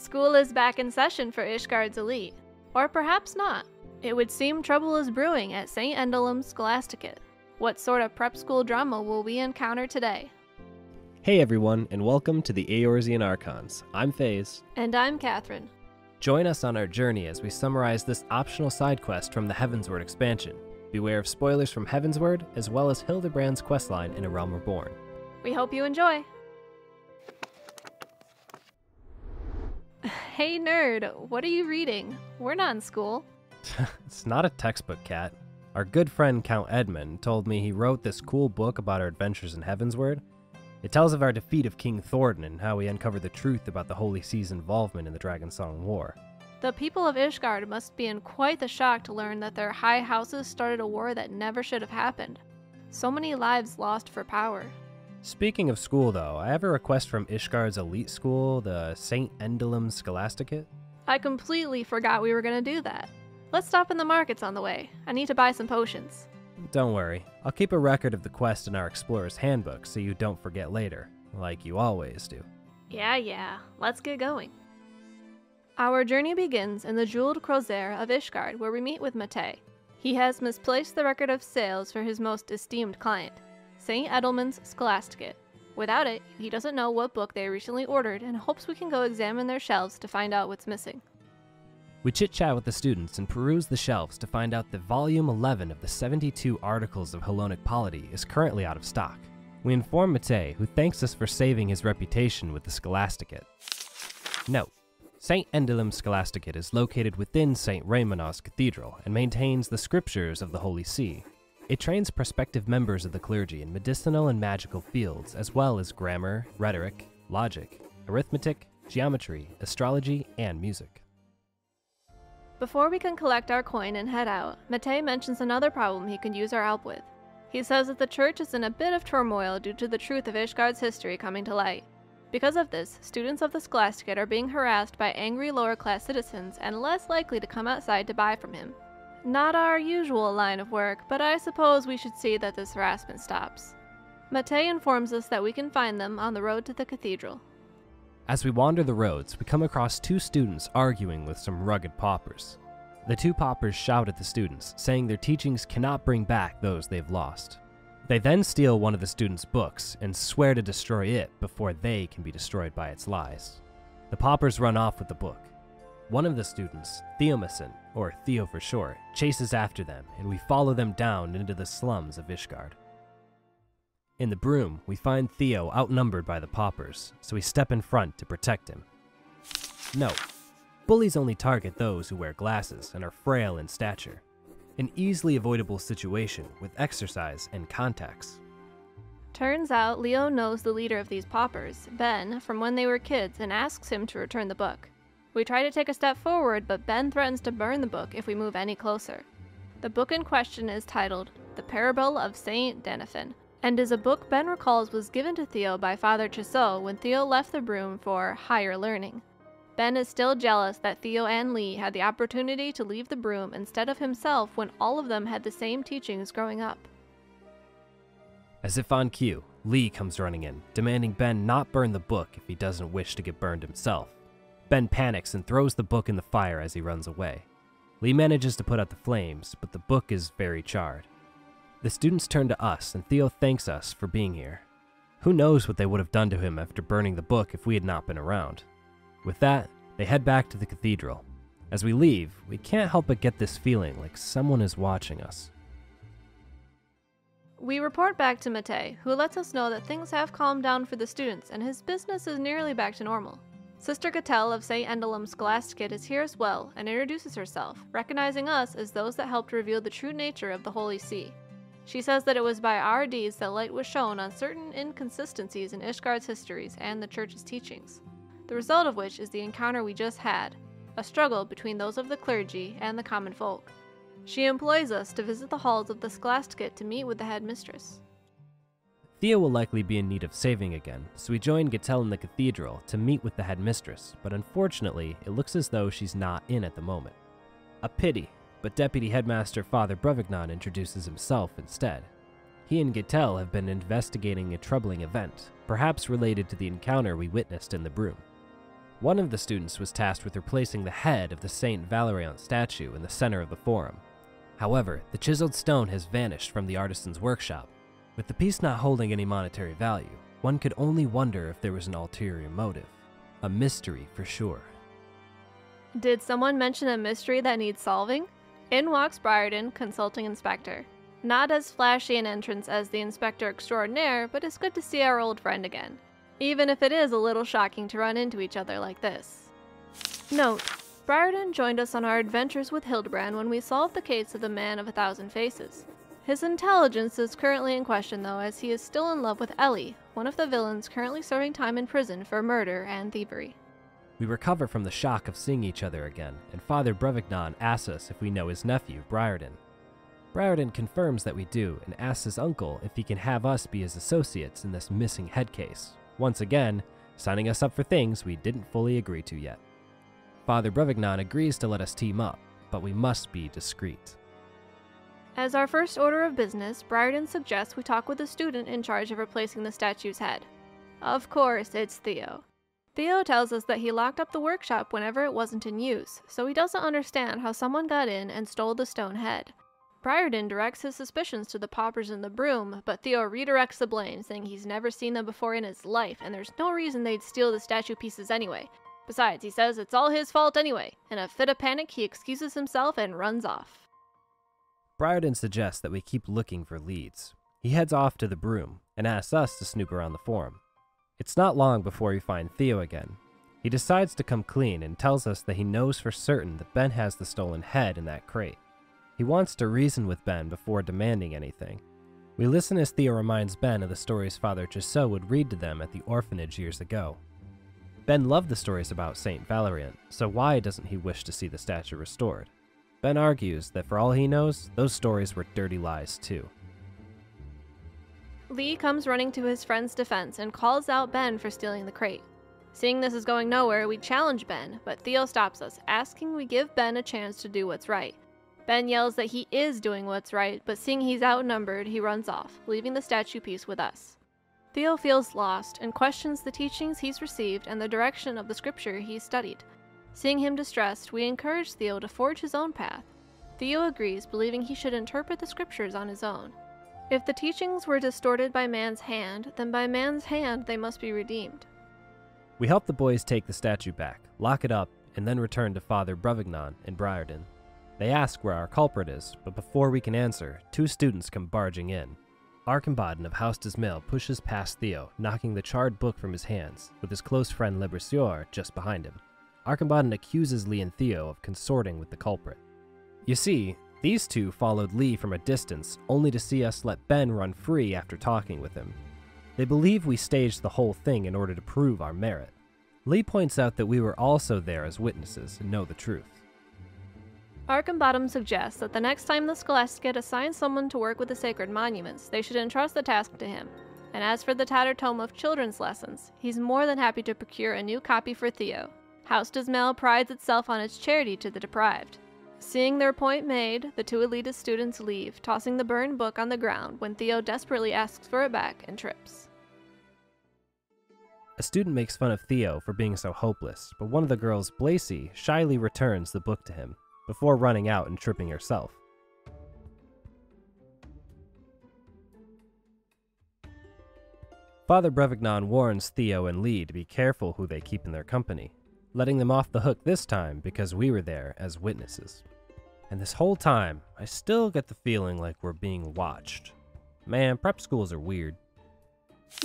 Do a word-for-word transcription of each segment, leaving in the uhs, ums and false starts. School is back in session for Ishgard's elite. Or perhaps not. It would seem trouble is brewing at Saint Endalim's Scholasticate. What sort of prep school drama will we encounter today? Hey everyone, and welcome to the Eorzean Archons. I'm FaZe. And I'm Catherine. Join us on our journey as we summarize this optional side quest from the Heavensward expansion. Beware of spoilers from Heavensward, as well as Hildibrand's questline in A Realm Reborn. We hope you enjoy! Hey nerd, what are you reading? We're not in school. It's not a textbook, Cat. Our good friend Count Edmund told me he wrote this cool book about our adventures in Heavensward. It tells of our defeat of King Thornton and how we uncover the truth about the Holy See's involvement in the Dragonsong War. The people of Ishgard must be in quite the shock to learn that their high houses started a war that never should have happened. So many lives lost for power. Speaking of school though, I have a request from Ishgard's elite school, the Saint Endalim's Scholasticate. I completely forgot we were going to do that. Let's stop in the markets on the way. I need to buy some potions. Don't worry, I'll keep a record of the quest in our Explorer's Handbook so you don't forget later, like you always do. Yeah, yeah, let's get going. Our journey begins in the Jeweled Crozier of Ishgard, where we meet with Matei. He has misplaced the record of sales for his most esteemed client, Saint Endalim's Scholasticate. Without it, he doesn't know what book they recently ordered and hopes we can go examine their shelves to find out what's missing. We chit-chat with the students and peruse the shelves to find out that Volume eleven of the seventy-two Articles of Hellenic Polity is currently out of stock. We inform Matei, who thanks us for saving his reputation with the Scholasticate. Note: Saint Endalim's Scholasticate is located within Saint Raymondos Cathedral and maintains the scriptures of the Holy See. It trains prospective members of the clergy in medicinal and magical fields, as well as grammar, rhetoric, logic, arithmetic, geometry, astrology, and music. Before we can collect our coin and head out, Matei mentions another problem he can use our help with. He says that the church is in a bit of turmoil due to the truth of Ishgard's history coming to light. Because of this, students of the Scholasticate are being harassed by angry lower-class citizens and less likely to come outside to buy from him. Not our usual line of work, but I suppose we should see that this harassment stops. Matei informs us that we can find them on the road to the cathedral. As we wander the roads, we come across two students arguing with some rugged paupers. The two paupers shout at the students, saying their teachings cannot bring back those they've lost. They then steal one of the students' books and swear to destroy it before they can be destroyed by its lies. The paupers run off with the book. One of the students, Theomacin, or Theo for short, chases after them, and we follow them down into the slums of Ishgard. In the broom, we find Theo outnumbered by the paupers, so we step in front to protect him. Note: bullies only target those who wear glasses and are frail in stature. An easily avoidable situation with exercise and contacts. Turns out Leo knows the leader of these paupers, Ben, from when they were kids, and asks him to return the book. We try to take a step forward, but Ben threatens to burn the book if we move any closer. The book in question is titled The Parable of Saint Denifin, and is a book Ben recalls was given to Theo by Father Chisot when Theo left the broom for higher learning. Ben is still jealous that Theo and Lee had the opportunity to leave the broom instead of himself when all of them had the same teachings growing up. As if on cue, Lee comes running in, demanding Ben not burn the book if he doesn't wish to get burned himself. Ben panics and throws the book in the fire as he runs away. Lee manages to put out the flames, but the book is very charred. The students turn to us, and Theo thanks us for being here. Who knows what they would have done to him after burning the book if we had not been around. With that, they head back to the cathedral. As we leave, we can't help but get this feeling like someone is watching us. We report back to Matei, who lets us know that things have calmed down for the students and his business is nearly back to normal. Sister Cattell of Saint Endalim's Scholasticate is here as well and introduces herself, recognizing us as those that helped reveal the true nature of the Holy See. She says that it was by our deeds that light was shown on certain inconsistencies in Ishgard's histories and the church's teachings, the result of which is the encounter we just had, a struggle between those of the clergy and the common folk. She employs us to visit the halls of the Scholasticate to meet with the headmistress. Theo will likely be in need of saving again, so we join Gattel in the cathedral to meet with the headmistress, but unfortunately, it looks as though she's not in at the moment. A pity. But Deputy Headmaster Father Brevignon introduces himself instead. He and Gattel have been investigating a troubling event, perhaps related to the encounter we witnessed in the broom. One of the students was tasked with replacing the head of the Saint Valerian statue in the center of the forum. However, the chiseled stone has vanished from the artisan's workshop. With the piece not holding any monetary value, one could only wonder if there was an ulterior motive. A mystery for sure. Did someone mention a mystery that needs solving? In walks Briardien, consulting inspector. Not as flashy an entrance as the inspector extraordinaire, but it's good to see our old friend again. Even if it is a little shocking to run into each other like this. Note: Briardien joined us on our adventures with Hildibrand when we solved the case of the Man of a Thousand Faces. His intelligence is currently in question though, as he is still in love with Ellie, one of the villains currently serving time in prison for murder and thievery. We recover from the shock of seeing each other again, and Father Brevignon asks us if we know his nephew, Briardien. Briardien confirms that we do, and asks his uncle if he can have us be his associates in this missing head case. Once again, signing us up for things we didn't fully agree to yet. Father Brevignon agrees to let us team up, but we must be discreet. As our first order of business, Briardien suggests we talk with the student in charge of replacing the statue's head. Of course, it's Theo. Theo tells us that he locked up the workshop whenever it wasn't in use, so he doesn't understand how someone got in and stole the stone head. Briardien directs his suspicions to the paupers in the broom, but Theo redirects the blame, saying he's never seen them before in his life, and there's no reason they'd steal the statue pieces anyway. Besides, he says it's all his fault anyway. In a fit of panic, he excuses himself and runs off. Briardien suggests that we keep looking for leads. He heads off to the broom, and asks us to snoop around the forum. It's not long before we find Theo again. He decides to come clean and tells us that he knows for certain that Ben has the stolen head in that crate. He wants to reason with Ben before demanding anything. We listen as Theo reminds Ben of the stories Father Trousseau would read to them at the orphanage years ago. Ben loved the stories about Saint Valerian, so why doesn't he wish to see the statue restored? Ben argues that for all he knows, those stories were dirty lies too. Lee comes running to his friend's defense and calls out Ben for stealing the crate. Seeing this is going nowhere, we challenge Ben, but Theo stops us, asking we give Ben a chance to do what's right. Ben yells that he is doing what's right, but seeing he's outnumbered, he runs off, leaving the statue piece with us. Theo feels lost and questions the teachings he's received and the direction of the scripture he's studied. Seeing him distressed, we encourage Theo to forge his own path. Theo agrees, believing he should interpret the scriptures on his own. If the teachings were distorted by man's hand, then by man's hand they must be redeemed. We help the boys take the statue back, lock it up, and then return to Father Brevignon and Briardien. They ask where our culprit is, but before we can answer, two students come barging in. Archambaden of House Desmil pushes past Theo, knocking the charred book from his hands, with his close friend Le Brasseur just behind him. Archambaden accuses Lee and Theo of consorting with the culprit. You see, these two followed Lee from a distance, only to see us let Ben run free after talking with him. They believe we staged the whole thing in order to prove our merit. Lee points out that we were also there as witnesses and know the truth. Archambaden suggests that the next time the Scholasticate assigns someone to work with the sacred monuments, they should entrust the task to him. And as for the Tattered Tome of Children's Lessons, he's more than happy to procure a new copy for Theo. House Desmil prides itself on its charity to the deprived. Seeing their point made, the two elitist students leave, tossing the burned book on the ground when Theo desperately asks for it back and trips. A student makes fun of Theo for being so hopeless, but one of the girls, Blacy, shyly returns the book to him, before running out and tripping herself. Father Brevignon warns Theo and Lee to be careful who they keep in their company, letting them off the hook this time because we were there as witnesses. And this whole time, I still get the feeling like we're being watched. Man, prep schools are weird.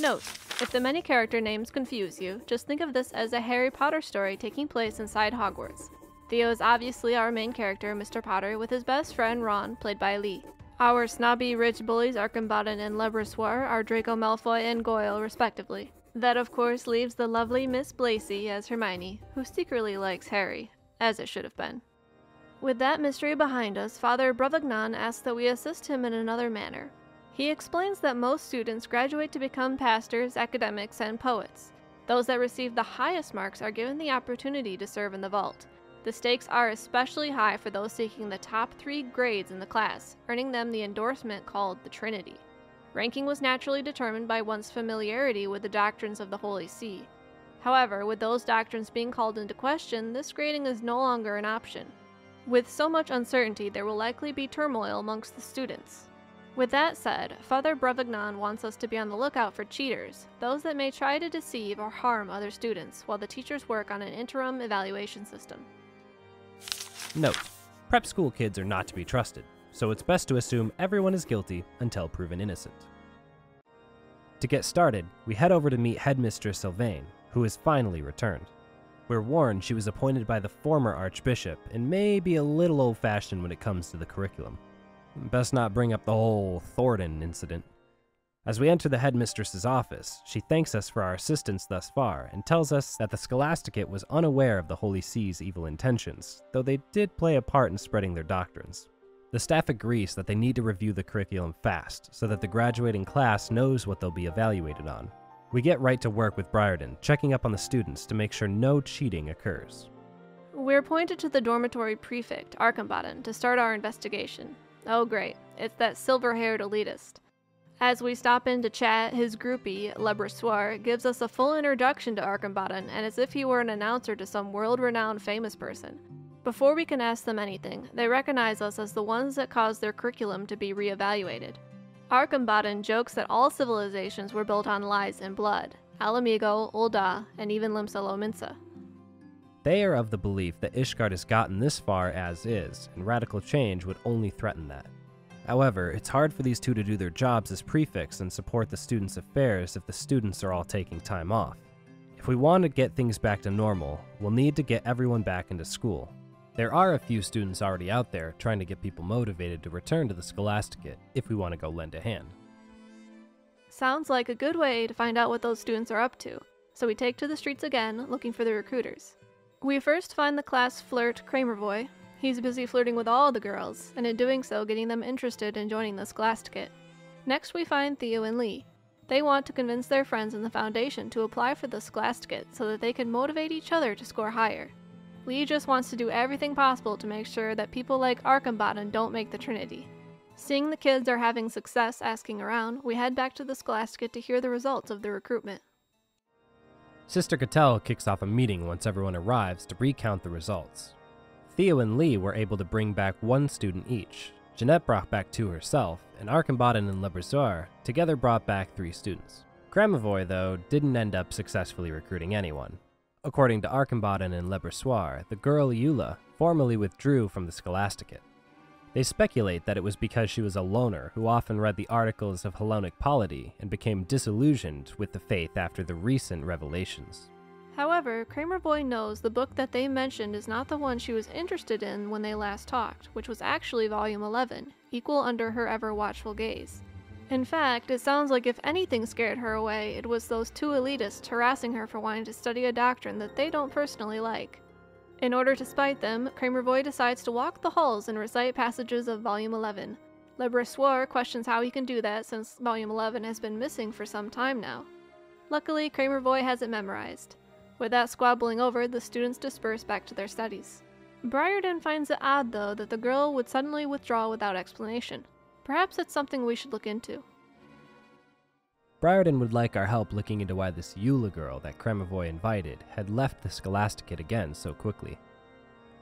Note: if the many character names confuse you, just think of this as a Harry Potter story taking place inside Hogwarts. Theo is obviously our main character, Mister Potter, with his best friend Ron, played by Lee. Our snobby rich bullies Archambaden and Le Brasseur are Draco Malfoy and Goyle, respectively. That, of course, leaves the lovely Miss Blacy as Hermione, who secretly likes Harry, as it should have been. With that mystery behind us, Father Brevignon asks that we assist him in another manner. He explains that most students graduate to become pastors, academics, and poets. Those that receive the highest marks are given the opportunity to serve in the vault. The stakes are especially high for those seeking the top three grades in the class, earning them the endorsement called the Trinity. Ranking was naturally determined by one's familiarity with the doctrines of the Holy See. However, with those doctrines being called into question, this grading is no longer an option. With so much uncertainty, there will likely be turmoil amongst the students. With that said, Father Brovignon wants us to be on the lookout for cheaters, those that may try to deceive or harm other students, while the teachers work on an interim evaluation system. Note: prep school kids are not to be trusted, so it's best to assume everyone is guilty until proven innocent. To get started, we head over to meet Headmistress Sylvain, who has finally returned. We're warned she was appointed by the former Archbishop and may be a little old-fashioned when it comes to the curriculum. Best not bring up the whole Thornton incident. As we enter the Headmistress's office, she thanks us for our assistance thus far and tells us that the Scholasticate was unaware of the Holy See's evil intentions, though they did play a part in spreading their doctrines. The staff agrees that they need to review the curriculum fast, so that the graduating class knows what they'll be evaluated on. We get right to work with Briardien, checking up on the students to make sure no cheating occurs. We're pointed to the dormitory prefect, Archambaden, to start our investigation. Oh great, it's that silver-haired elitist. As we stop in to chat, his groupie, Le Bressoir, gives us a full introduction to Archambaden, and as if he were an announcer to some world-renowned famous person. Before we can ask them anything, they recognize us as the ones that caused their curriculum to be reevaluated. Archambaden jokes that all civilizations were built on lies and blood, Alamigo, Ulaa, and even Limsa. They are of the belief that Ishgard has gotten this far as is, and radical change would only threaten that. However, it's hard for these two to do their jobs as prefects and support the students' affairs if the students are all taking time off. If we want to get things back to normal, we'll need to get everyone back into school. There are a few students already out there trying to get people motivated to return to the Scholasticate if we want to go lend a hand. Sounds like a good way to find out what those students are up to, so we take to the streets again, looking for the recruiters. We first find the class flirt Kramervoy. He's busy flirting with all the girls, and in doing so getting them interested in joining the Scholasticate. Next we find Theo and Lee. They want to convince their friends in the Foundation to apply for the Scholasticate so that they can motivate each other to score higher. Lee just wants to do everything possible to make sure that people like Archambaden don't make the Trinity. Seeing the kids are having success asking around, we head back to the Scholasticate to hear the results of the recruitment. Sister Cattell kicks off a meeting once everyone arrives to recount the results. Theo and Lee were able to bring back one student each, Jeanette brought back two herself, and Archambaden and Le Bressoir together brought back three students. Kramervoy, though, didn't end up successfully recruiting anyone. According to Archambaden and Le Bressoir, the girl Ulaa formally withdrew from the Scholasticate. They speculate that it was because she was a loner who often read the Articles of Hellenic Polity and became disillusioned with the faith after the recent revelations. However, Kramervoy knows the book that they mentioned is not the one she was interested in when they last talked, which was actually Volume eleven, Equal Under Her Ever-Watchful Gaze. In fact, it sounds like if anything scared her away, it was those two elitists harassing her for wanting to study a doctrine that they don't personally like. In order to spite them, Kramervoy decides to walk the halls and recite passages of Volume eleven. Le Bressoir questions how he can do that since Volume eleven has been missing for some time now. Luckily, Kramervoy has it memorized. With that squabbling over, the students disperse back to their studies. Briardien finds it odd, though, that the girl would suddenly withdraw without explanation. Perhaps it's something we should look into. Briardien would like our help looking into why this Ulaa girl that Kramervoy invited had left the Scholasticate again so quickly.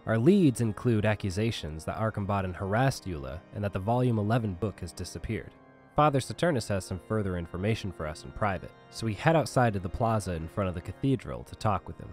Our leads include accusations that Archambaden harassed Ulaa and that the Volume eleven book has disappeared. Father Saturnus has some further information for us in private, so we head outside to the plaza in front of the cathedral to talk with him.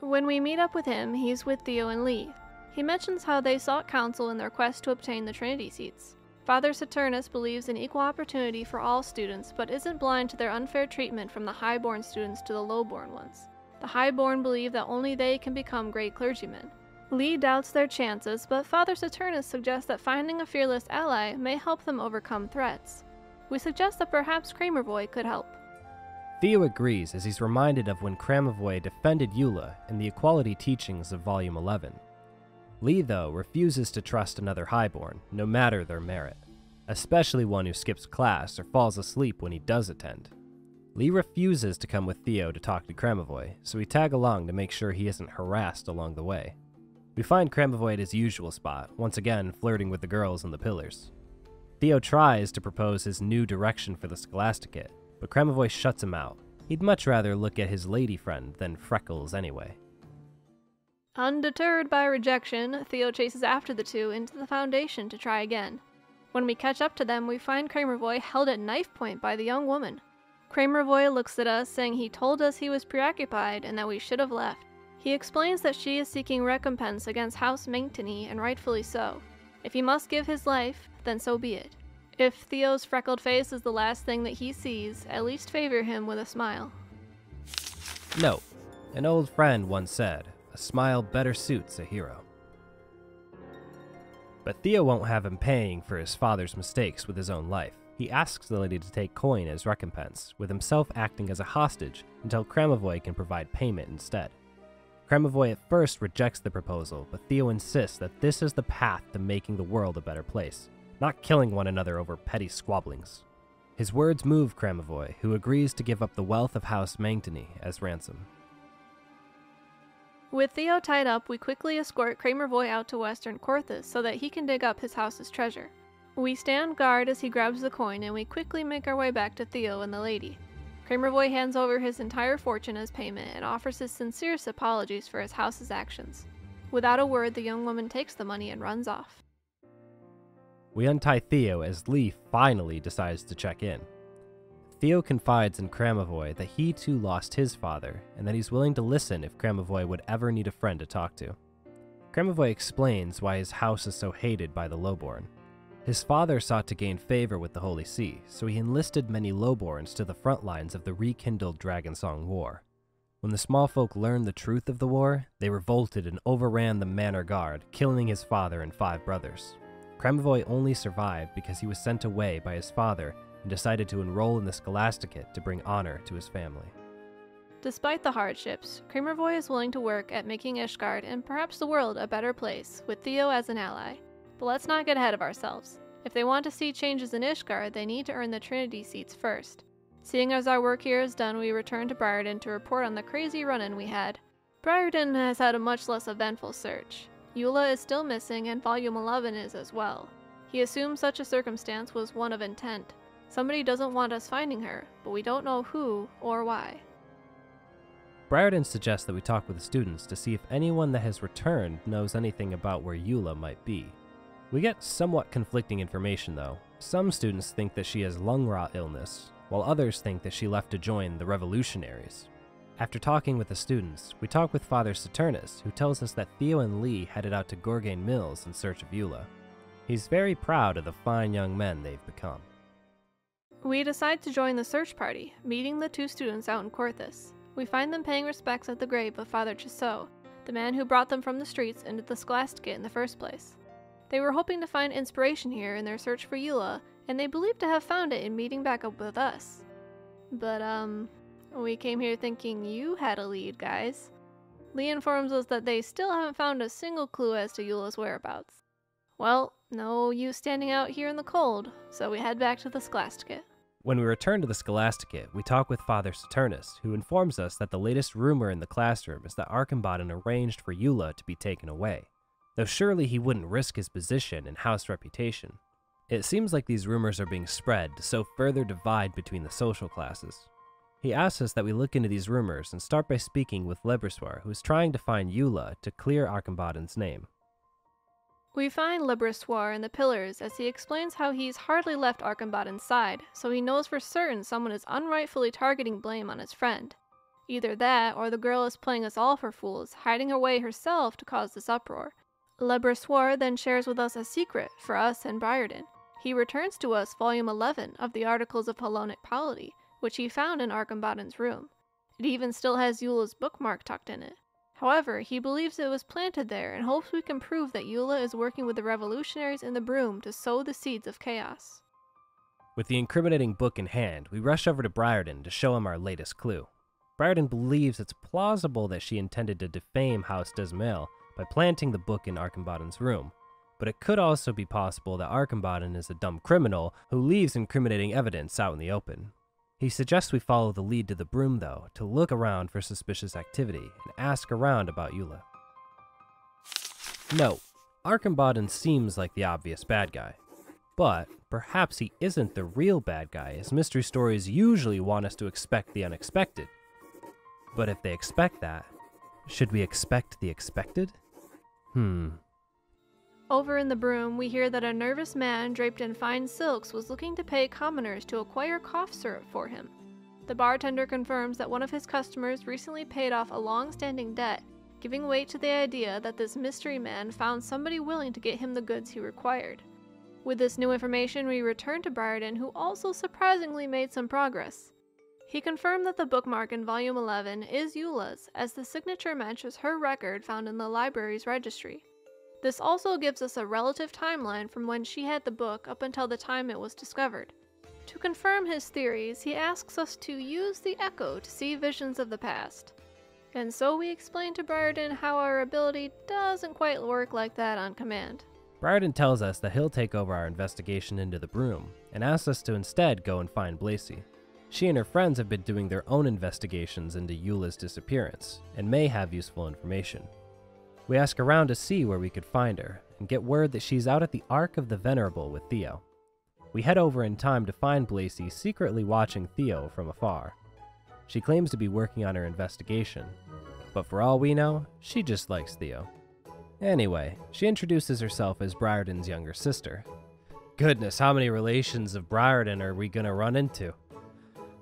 When we meet up with him, he's with Theo and Lee. He mentions how they sought counsel in their quest to obtain the Trinity seats. Father Saturnus believes in equal opportunity for all students, but isn't blind to their unfair treatment from the highborn students to the lowborn ones. The highborn believe that only they can become great clergymen. Lee doubts their chances, but Father Saturnus suggests that finding a fearless ally may help them overcome threats. We suggest that perhaps Kramervoy could help. Theo agrees as he's reminded of when Kramervoy defended Ulaa and the equality teachings of Volume eleven. Lee, though, refuses to trust another highborn, no matter their merit, especially one who skips class or falls asleep when he does attend. Lee refuses to come with Theo to talk to Kramervoy, so we tag along to make sure he isn't harassed along the way. We find Kramervoy at his usual spot, once again flirting with the girls in the pillars. Theo tries to propose his new direction for the Scholasticate, but Kramervoy shuts him out, He'd much rather look at his lady friend than Freckles anyway. Undeterred by rejection, Theo chases after the two into the Foundation to try again. When we catch up to them, we find Kramervoy held at knife point by the young woman. Kramervoy looks at us, saying he told us he was preoccupied and that we should have left. He explains that she is seeking recompense against House Mantiny, and rightfully so. If he must give his life, then so be it. If Theo's freckled face is the last thing that he sees, at least favor him with a smile. Note: an old friend once said, a smile better suits a hero. But Theo won't have him paying for his father's mistakes with his own life. He asks the lady to take coin as recompense, with himself acting as a hostage until Kramervoy can provide payment instead. Kramervoy at first rejects the proposal, but Theo insists that this is the path to making the world a better place, not killing one another over petty squabblings. His words move Kramervoy, who agrees to give up the wealth of House Mantiny as ransom. With Theo tied up, we quickly escort Kramervoy out to Western Corthus so that he can dig up his house's treasure. We stand guard as he grabs the coin, and we quickly make our way back to Theo and the lady. Kramervoy hands over his entire fortune as payment and offers his sincerest apologies for his house's actions. Without a word, the young woman takes the money and runs off. We untie Theo as Lee finally decides to check in. Theo confides in Kramervoy that he too lost his father, and that he's willing to listen if Kramervoy would ever need a friend to talk to. Kramervoy explains why his house is so hated by the lowborn. His father sought to gain favor with the Holy See, so he enlisted many lowborns to the front lines of the rekindled Dragonsong War. When the small folk learned the truth of the war, they revolted and overran the manor guard, killing his father and five brothers. Kramervoy only survived because he was sent away by his father and decided to enroll in the Scholasticate to bring honor to his family. Despite the hardships, Kramervoy is willing to work at making Ishgard and perhaps the world a better place, with Theo as an ally. But let's not get ahead of ourselves. If they want to see changes in Ishgard, they need to earn the Trinity seats first. Seeing as our work here is done, we return to Briardien to report on the crazy run-in we had. Briardien has had a much less eventful search. Ulaa is still missing, and Volume eleven is as well. He assumed such a circumstance was one of intent. Somebody doesn't want us finding her, but we don't know who or why. Briardien suggests that we talk with the students to see if anyone that has returned knows anything about where Ulaa might be. We get somewhat conflicting information though. Some students think that she has lung rot illness, while others think that she left to join the revolutionaries. After talking with the students, we talk with Father Saturnus, who tells us that Theo and Lee headed out to Gorgain Mills in search of Ulaa. He's very proud of the fine young men they've become. We decide to join the search party, meeting the two students out in Korthus. We find them paying respects at the grave of Father Chasseau, the man who brought them from the streets into the Scholasticate in the first place. They were hoping to find inspiration here in their search for Ulaa, and they believed to have found it in meeting back up with us. But, um, we came here thinking you had a lead, guys. Lee informs us that they still haven't found a single clue as to Ulaa's whereabouts. Well, no use standing out here in the cold, so we head back to the Scholasticate. When we return to the Scholasticate, we talk with Father Saturnus, who informs us that the latest rumor in the classroom is that Archambadan arranged for Ulaa to be taken away, though surely he wouldn't risk his position and house reputation. It seems like these rumors are being spread to sow further divide between the social classes. He asks us that we look into these rumors and start by speaking with Lebressoir, who is trying to find Ulaa to clear Archambadan's name. We find Lebressoir in the Pillars as he explains how he's hardly left Archambadan's side, so he knows for certain someone is unrightfully targeting blame on his friend. Either that, or the girl is playing us all for fools, hiding away herself to cause this uproar. Lebressoir then shares with us a secret for us and Briardien. He returns to us Volume eleven of the Articles of Polonic Polity, which he found in Archambadan's room. It even still has Ulaa's bookmark tucked in it. However, he believes it was planted there and hopes we can prove that Ulaa is working with the revolutionaries in the broom to sow the seeds of chaos. With the incriminating book in hand, we rush over to Briardien to show him our latest clue. Briardien believes it's plausible that she intended to defame House Desmil by planting the book in Archambadan's room, but it could also be possible that Archambadan is a dumb criminal who leaves incriminating evidence out in the open. He suggests we follow the lead to the broom, though, to look around for suspicious activity and ask around about Ulaa. Note: Archambadan seems like the obvious bad guy, but perhaps he isn't the real bad guy, as mystery stories usually want us to expect the unexpected. But if they expect that, should we expect the expected? Hmm. Over in the broom, we hear that a nervous man draped in fine silks was looking to pay commoners to acquire cough syrup for him. The bartender confirms that one of his customers recently paid off a long-standing debt, giving weight to the idea that this mystery man found somebody willing to get him the goods he required. With this new information, we return to Briardien, who also surprisingly made some progress. He confirmed that the bookmark in Volume eleven is Ulaa's, as the signature matches her record found in the library's registry. This also gives us a relative timeline from when she had the book up until the time it was discovered. To confirm his theories, he asks us to use the echo to see visions of the past. And so we explain to Briardien how our ability doesn't quite work like that on command. Briardien tells us that he'll take over our investigation into the broom, and asks us to instead go and find Blacy. She and her friends have been doing their own investigations into Ulaa's disappearance, and may have useful information. We ask around to see where we could find her, and get word that she's out at the Ark of the Venerable with Theo. We head over in time to find Blacy secretly watching Theo from afar. She claims to be working on her investigation, but for all we know, she just likes Theo. Anyway, she introduces herself as Briardien's younger sister. Goodness, how many relations of Briardien are we gonna run into?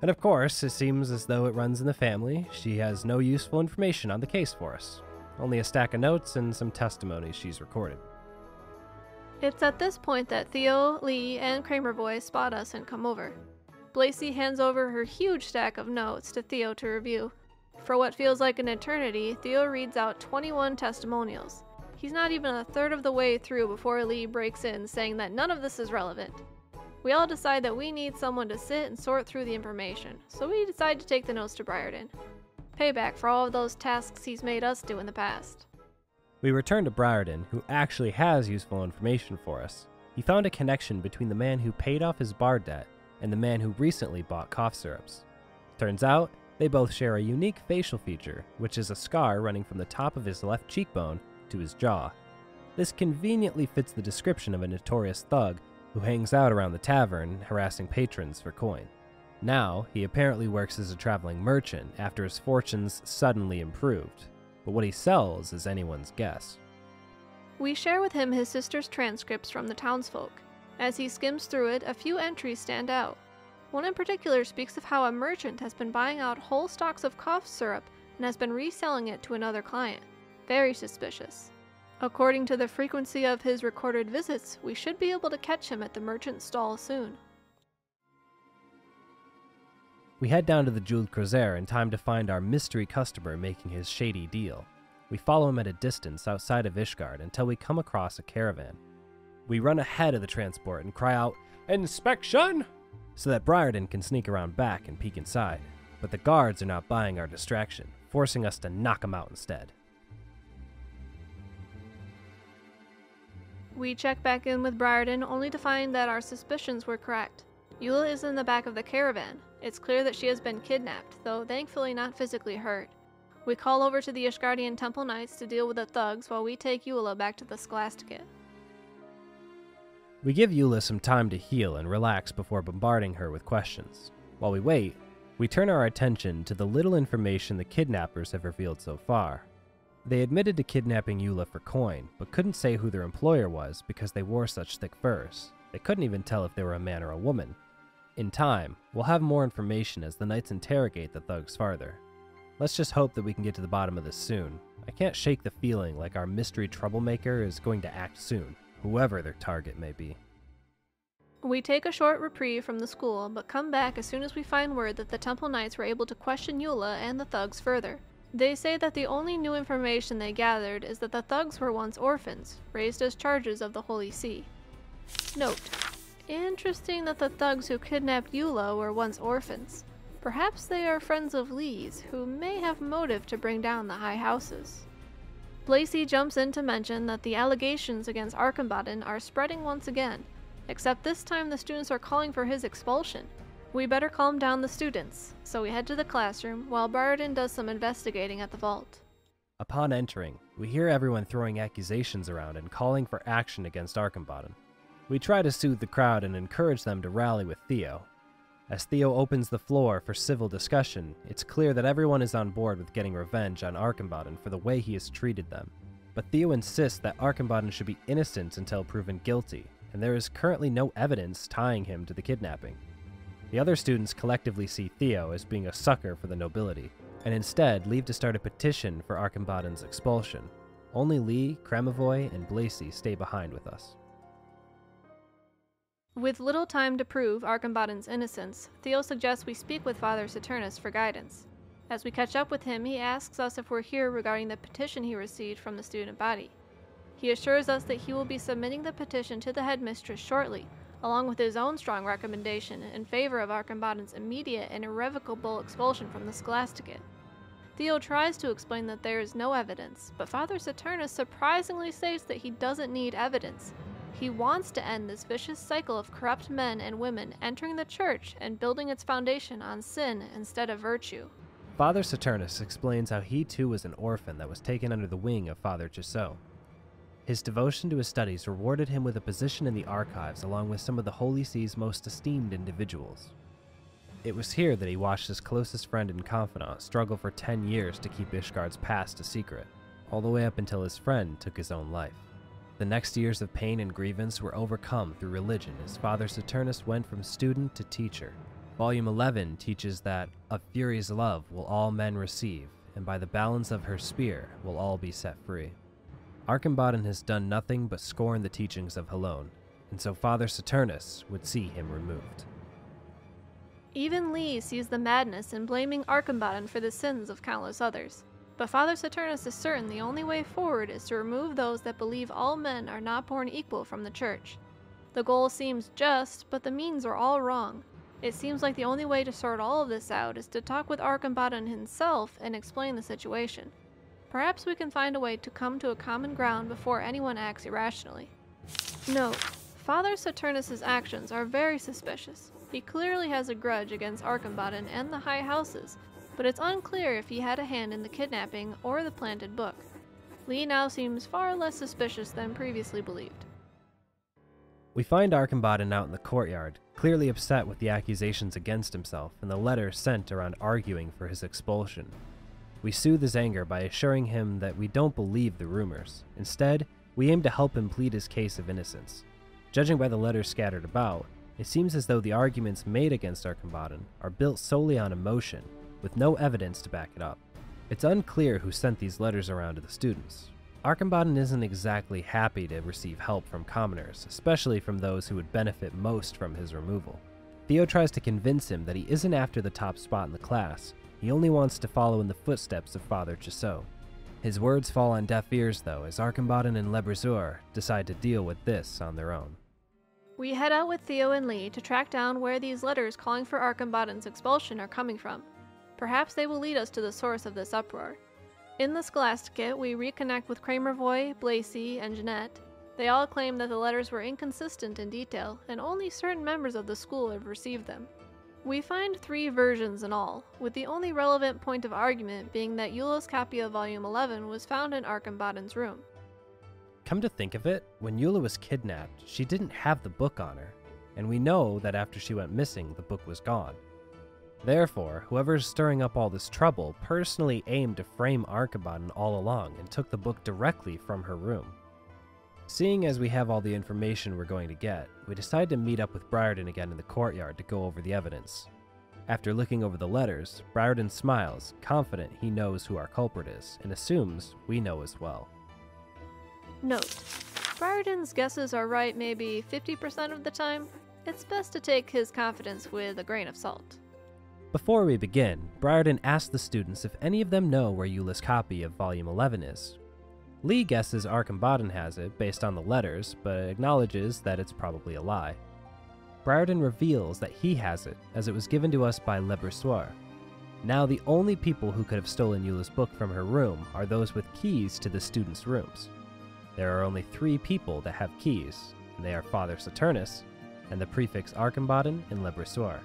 And of course, it seems as though it runs in the family. She has no useful information on the case for us. Only a stack of notes and some testimonies she's recorded. It's at this point that Theo, Lee, and Kramerboy spot us and come over. Blacy hands over her huge stack of notes to Theo to review. For what feels like an eternity, Theo reads out twenty-one testimonials. He's not even a third of the way through before Lee breaks in, saying that none of this is relevant. We all decide that we need someone to sit and sort through the information, so we decide to take the notes to Briardien. Payback for all of those tasks he's made us do in the past. We return to Briardien, who actually has useful information for us. He found a connection between the man who paid off his bar debt and the man who recently bought cough syrups. Turns out, they both share a unique facial feature, which is a scar running from the top of his left cheekbone to his jaw. This conveniently fits the description of a notorious thug who hangs out around the tavern, harassing patrons for coin. Now, he apparently works as a traveling merchant after his fortunes suddenly improved, but what he sells is anyone's guess. We share with him his sister's transcripts from the townsfolk. As he skims through it, a few entries stand out. One in particular speaks of how a merchant has been buying out whole stocks of cough syrup and has been reselling it to another client. Very suspicious. According to the frequency of his recorded visits, we should be able to catch him at the merchant's stall soon. We head down to the Jeweled Crozier in time to find our mystery customer making his shady deal. We follow him at a distance outside of Ishgard until we come across a caravan. We run ahead of the transport and cry out, "Inspection!" so that Briardien can sneak around back and peek inside. But the guards are not buying our distraction, forcing us to knock him out instead. We check back in with Briardien only to find that our suspicions were correct. Ulaa is in the back of the caravan. It's clear that she has been kidnapped, though thankfully not physically hurt. We call over to the Ishgardian Temple Knights to deal with the thugs while we take Ulaa back to the Scholasticate. We give Ulaa some time to heal and relax before bombarding her with questions. While we wait, we turn our attention to the little information the kidnappers have revealed so far. They admitted to kidnapping Ulaa for coin, but couldn't say who their employer was because they wore such thick furs. They couldn't even tell if they were a man or a woman. In time, we'll have more information as the knights interrogate the thugs farther. Let's just hope that we can get to the bottom of this soon. I can't shake the feeling like our mystery troublemaker is going to act soon, whoever their target may be. We take a short reprieve from the school, but come back as soon as we find word that the Temple Knights were able to question Ulaa and the thugs further. They say that the only new information they gathered is that the thugs were once orphans, raised as charges of the Holy See. Note. Interesting that the thugs who kidnapped Ulaa were once orphans. Perhaps they are friends of Lee's, who may have motive to bring down the high houses. Blacy jumps in to mention that the allegations against Arkambaden are spreading once again, except this time the students are calling for his expulsion. We better calm down the students, so we head to the classroom while Briardien does some investigating at the vault. Upon entering, we hear everyone throwing accusations around and calling for action against Arkambaden. We try to soothe the crowd and encourage them to rally with Theo. As Theo opens the floor for civil discussion, it's clear that everyone is on board with getting revenge on Archambaden for the way he has treated them. But Theo insists that Archambaden should be innocent until proven guilty, and there is currently no evidence tying him to the kidnapping. The other students collectively see Theo as being a sucker for the nobility, and instead leave to start a petition for Archambaden's expulsion. Only Lee, Kramovoy, and Blacy stay behind with us. With little time to prove Archambaden's innocence, Theo suggests we speak with Father Saturnus for guidance. As we catch up with him, he asks us if we're here regarding the petition he received from the student body. He assures us that he will be submitting the petition to the headmistress shortly, along with his own strong recommendation in favor of Archambaden's immediate and irrevocable expulsion from the Scholasticate. Theo tries to explain that there is no evidence, but Father Saturnus surprisingly states that he doesn't need evidence. He wants to end this vicious cycle of corrupt men and women entering the church and building its foundation on sin instead of virtue. Father Saturnus explains how he too was an orphan that was taken under the wing of Father Gisot. His devotion to his studies rewarded him with a position in the archives along with some of the Holy See's most esteemed individuals. It was here that he watched his closest friend and confidant struggle for ten years to keep Ishgard's past a secret, all the way up until his friend took his own life. The next years of pain and grievance were overcome through religion as Father Saturnus went from student to teacher. Volume eleven teaches that, of Fury's love will all men receive, and by the balance of her spear will all be set free. Archambaden has done nothing but scorn the teachings of Halone, and so Father Saturnus would see him removed. Even Lee sees the madness in blaming Archambaden for the sins of countless others. But Father Saturnus is certain the only way forward is to remove those that believe all men are not born equal from the church. The goal seems just, but the means are all wrong. It seems like the only way to sort all of this out is to talk with Archambaden himself and explain the situation. Perhaps we can find a way to come to a common ground before anyone acts irrationally. Note: Father Saturnus' actions are very suspicious. He clearly has a grudge against Archambaden and the High Houses, but it's unclear if he had a hand in the kidnapping or the planted book. Lee now seems far less suspicious than previously believed. We find Archambaden out in the courtyard, clearly upset with the accusations against himself and the letter sent around arguing for his expulsion. We soothe his anger by assuring him that we don't believe the rumors. Instead, we aim to help him plead his case of innocence. Judging by the letters scattered about, it seems as though the arguments made against Archambaden are built solely on emotion, with no evidence to back it up. It's unclear who sent these letters around to the students. Archambaden isn't exactly happy to receive help from commoners, especially from those who would benefit most from his removal. Theo tries to convince him that he isn't after the top spot in the class, he only wants to follow in the footsteps of Father Gisot. His words fall on deaf ears though, as Archambaden and Le Briseur decide to deal with this on their own. We head out with Theo and Lee to track down where these letters calling for Archambaden's expulsion are coming from. Perhaps they will lead us to the source of this uproar. In the Scholasticate, we reconnect with Kramervoy, Blacy, and Jeanette. They all claim that the letters were inconsistent in detail, and only certain members of the school have received them. We find three versions in all, with the only relevant point of argument being that Eula's copy of Volume eleven was found in Archambaden's room. Come to think of it, when Eula was kidnapped, she didn't have the book on her, and we know that after she went missing, the book was gone. Therefore, whoever's stirring up all this trouble personally aimed to frame Archambaden all along and took the book directly from her room. Seeing as we have all the information we're going to get, we decide to meet up with Briardien again in the courtyard to go over the evidence. After looking over the letters, Briardien smiles, confident he knows who our culprit is, and assumes we know as well. Note: Briardien's guesses are right maybe fifty percent of the time. It's best to take his confidence with a grain of salt. Before we begin, Briardien asks the students if any of them know where Eula's copy of Volume eleven is. Lee guesses Archambaden has it based on the letters, but acknowledges that it's probably a lie. Briardien reveals that he has it, as it was given to us by Le Briseur. Now the only people who could have stolen Eula's book from her room are those with keys to the students' rooms. There are only three people that have keys, and they are Father Saturnus, and the prefix Archambaden and Le Briseur.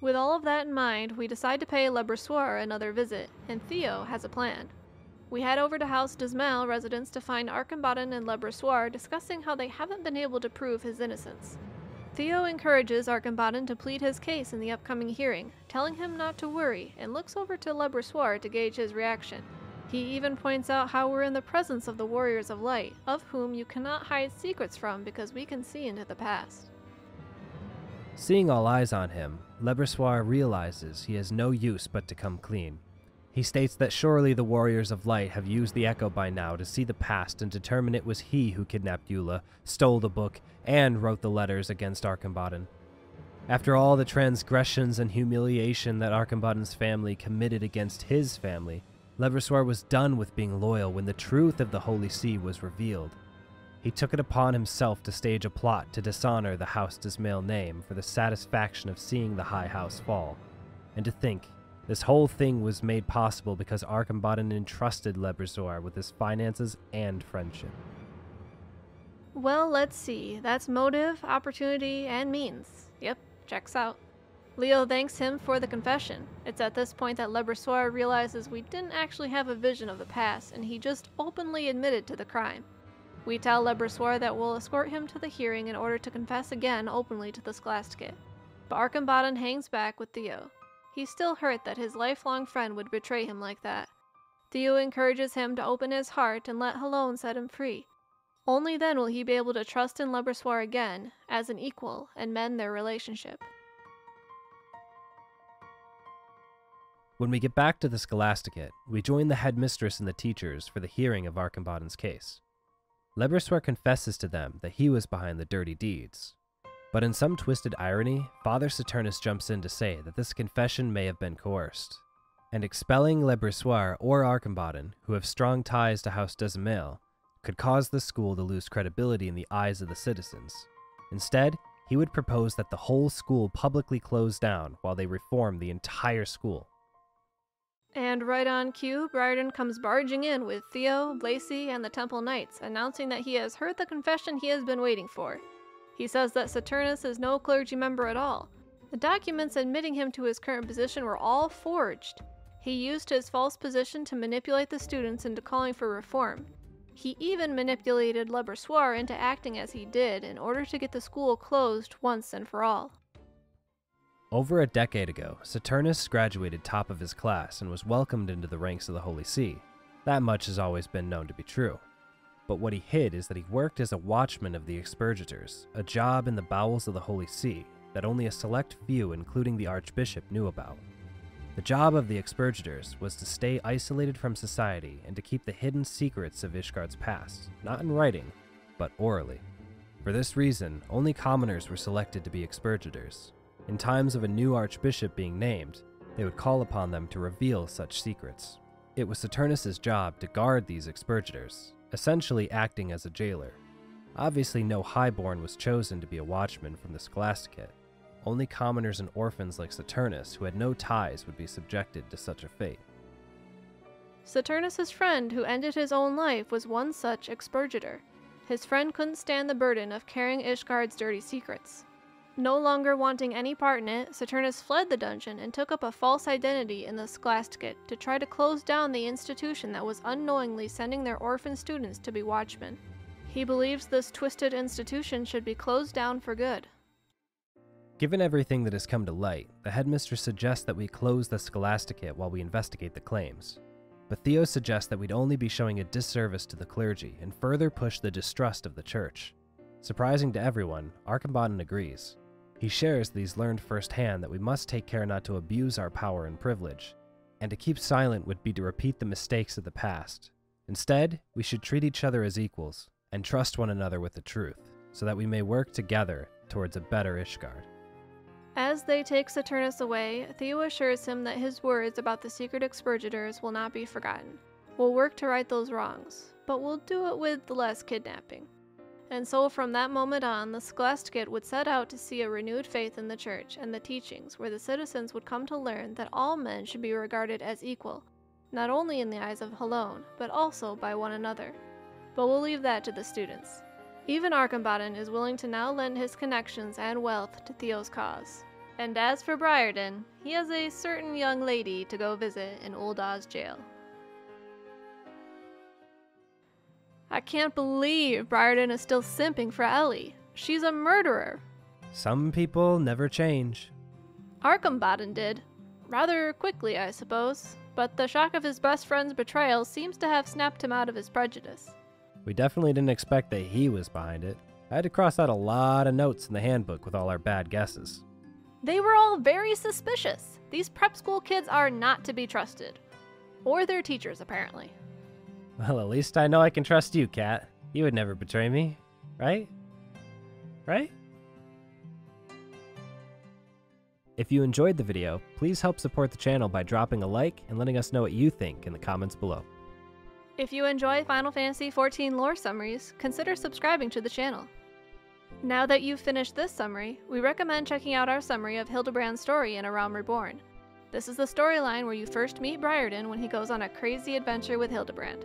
With all of that in mind, we decide to pay Le Briseur another visit, and Theo has a plan. We head over to House Desmil residence to find Archambadan and Lebrossoir discussing how they haven't been able to prove his innocence. Theo encourages Archambadan to plead his case in the upcoming hearing, telling him not to worry, and looks over to Lebrossoir to gauge his reaction. He even points out how we're in the presence of the Warriors of Light, of whom you cannot hide secrets from because we can see into the past. Seeing all eyes on him, Lebrossoir realizes he has no use but to come clean. He states that surely the Warriors of Light have used the Echo by now to see the past and determine it was he who kidnapped Ulaa, stole the book, and wrote the letters against Archambadan. After all the transgressions and humiliation that Archambadan's family committed against his family, Lebrossoir was done with being loyal when the truth of the Holy See was revealed. He took it upon himself to stage a plot to dishonor the House Desmil name for the satisfaction of seeing the High House fall. And to think, this whole thing was made possible because Archambadan entrusted Lebrossoir with his finances and friendship. Well, let's see. That's motive, opportunity, and means. Yep, checks out. Leo thanks him for the confession. It's at this point that Lebrossoir realizes we didn't actually have a vision of the past, and he just openly admitted to the crime. We tell Lebrossoir that we'll escort him to the hearing in order to confess again openly to the Scholasticate. But Archambadan hangs back with Theo. He's still hurt that his lifelong friend would betray him like that. Theo encourages him to open his heart and let Halone set him free. Only then will he be able to trust in Lebrossoir again, as an equal, and mend their relationship. When we get back to the Scholasticate, we join the headmistress and the teachers for the hearing of Archambadan's case. Lebrossoir confesses to them that he was behind the dirty deeds. But in some twisted irony, Father Saturnus jumps in to say that this confession may have been coerced, and expelling Lebrossoir or Archambadan, who have strong ties to House Desmil, could cause the school to lose credibility in the eyes of the citizens. Instead, he would propose that the whole school publicly close down while they reform the entire school. And right on cue, Briardien comes barging in with Theo, Lacey, and the Temple Knights, announcing that he has heard the confession he has been waiting for. He says that Saturnus is no clergy member at all. The documents admitting him to his current position were all forged. He used his false position to manipulate the students into calling for reform. He even manipulated Lebrossoir into acting as he did in order to get the school closed once and for all. Over a decade ago, Saturnus graduated top of his class and was welcomed into the ranks of the Holy See. That much has always been known to be true. But what he hid is that he worked as a watchman of the expurgators, a job in the bowels of the Holy See that only a select few, including the Archbishop, knew about. The job of the expurgators was to stay isolated from society and to keep the hidden secrets of Ishgard's past, not in writing, but orally. For this reason, only commoners were selected to be expurgators. In times of a new archbishop being named, they would call upon them to reveal such secrets. It was Saturnus' job to guard these expurgators, essentially acting as a jailer. Obviously, no highborn was chosen to be a watchman from the Scholasticate. Only commoners and orphans like Saturnus, who had no ties, would be subjected to such a fate. Saturnus' friend, who ended his own life, was one such expurgator. His friend couldn't stand the burden of carrying Ishgard's dirty secrets. No longer wanting any part in it, Saturnus fled the dungeon and took up a false identity in the Scholasticate to try to close down the institution that was unknowingly sending their orphan students to be watchmen. He believes this twisted institution should be closed down for good. Given everything that has come to light, the headmistress suggests that we close the Scholasticate while we investigate the claims. But Theo suggests that we'd only be showing a disservice to the clergy and further push the distrust of the church. Surprising to everyone, Archambadan agrees. He shares these learned firsthand that we must take care not to abuse our power and privilege, and to keep silent would be to repeat the mistakes of the past. Instead, we should treat each other as equals, and trust one another with the truth, so that we may work together towards a better Ishgard. As they take Saturnus away, Theo assures him that his words about the secret expurgators will not be forgotten. We'll work to right those wrongs, but we'll do it with less kidnapping. And so from that moment on, the Scholasticate would set out to see a renewed faith in the church and the teachings, where the citizens would come to learn that all men should be regarded as equal, not only in the eyes of Halone, but also by one another. But we'll leave that to the students. Even Archambadan is willing to now lend his connections and wealth to Theo's cause. And as for Briardien, he has a certain young lady to go visit in Ulaa's jail. I can't believe Briardien is still simping for Ellie. She's a murderer. Some people never change. Archambaden did. Rather quickly, I suppose. But the shock of his best friend's betrayal seems to have snapped him out of his prejudice. We definitely didn't expect that he was behind it. I had to cross out a lot of notes in the handbook with all our bad guesses. They were all very suspicious. These prep school kids are not to be trusted. Or their teachers, apparently. Well, at least I know I can trust you, Cat. You would never betray me, right? Right? If you enjoyed the video, please help support the channel by dropping a like and letting us know what you think in the comments below. If you enjoy Final Fantasy fourteen lore summaries, consider subscribing to the channel. Now that you've finished this summary, we recommend checking out our summary of Hildibrand's story in A Realm Reborn. This is the storyline where you first meet Briardien when he goes on a crazy adventure with Hildibrand.